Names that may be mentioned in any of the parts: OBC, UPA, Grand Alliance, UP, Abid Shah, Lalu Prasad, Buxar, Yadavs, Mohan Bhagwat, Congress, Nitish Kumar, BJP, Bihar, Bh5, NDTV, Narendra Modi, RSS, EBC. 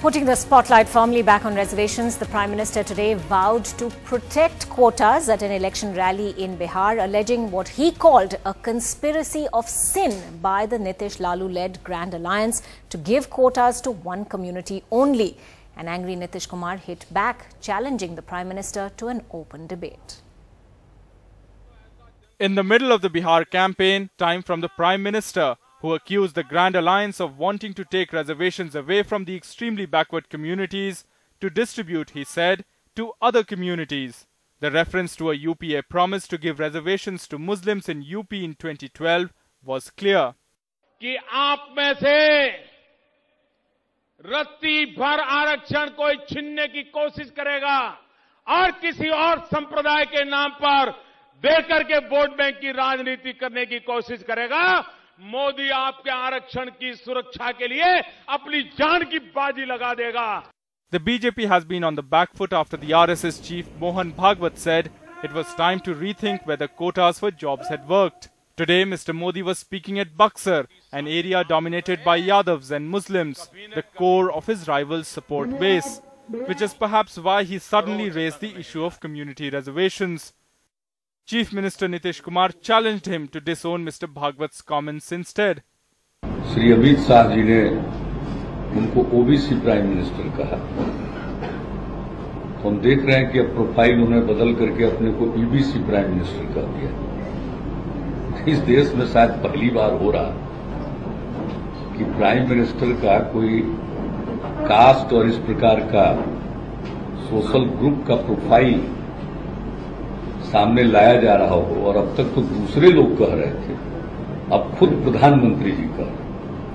Putting the spotlight firmly back on reservations, the Prime Minister today vowed to protect quotas at an election rally in Bihar, alleging what he called a conspiracy of sin by the Nitish Lalu-led Grand Alliance to give quotas to one community only. An angry Nitish Kumar hit back, challenging the Prime Minister to an open debate. In the middle of the Bihar campaign, time from the Prime Minister, who accused the Grand Alliance of wanting to take reservations away from the extremely backward communities to distribute, he said, to other communities. The reference to a UPA promise to give reservations to Muslims in UP in 2012 was clear. कि आप में से रत्ती भर आरक्षण को छीनने की कोशिश करेगा और किसी और संप्रदाय के नाम पर देकर के वोट बैंक की राजनीति करने की कोशिश करेगा, मोदी आपके आरक्षण की सुरक्षा के लिए अपनी जान की बाजी लगा देगा. The BJP has been on the back foot after the RSS chief Mohan Bhagwat said it was time to rethink whether quotas for jobs had worked. Today, Mr. Modi was speaking at Buxar, an area dominated by Yadavs and Muslims, the core of his rival's support base, which is perhaps why he suddenly raised the issue of community reservations. Chief Minister Nitish Kumar challenged him to disown Mr. Bhagwat's comments instead. Shri Abid Shah ji ne unko OBC Prime Minister kaha. हम देख रहे हैं कि अब profile उन्हें बदल करके अपने को EBC Prime Minister कर दिया. इस देश में शायद पहली बार हो रहा कि Prime Minister का कोई कास्ट और इस प्रकार का सोशल ग्रुप का प्रोफाइल सामने लाया जा रहा हो, और अब तक तो दूसरे लोग कह रहे थे, अब खुद प्रधानमंत्री जी कह रहे हैं.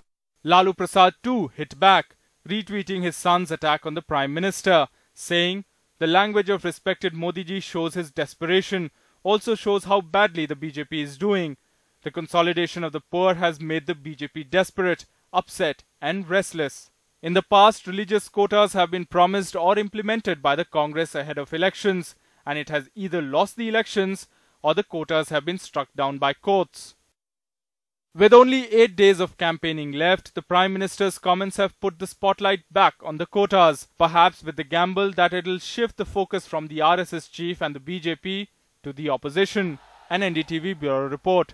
Lalu Prasad too hit back, retweeting his son's attack on the Prime Minister, saying the language of respected Modi ji shows his desperation, also shows how badly the BJP is doing. The consolidation of the poor has made the BJP desperate, upset and restless. In the past, religious quotas have been promised or implemented by the Congress ahead of elections, and it has either lost the elections or the quotas have been struck down by courts. With only 8 days of campaigning left, the Prime Minister's comments have put the spotlight back on the quotas, perhaps with the gamble that it'll shift the focus from the RSS chief and the BJP to the opposition. An NDTV Bureau report.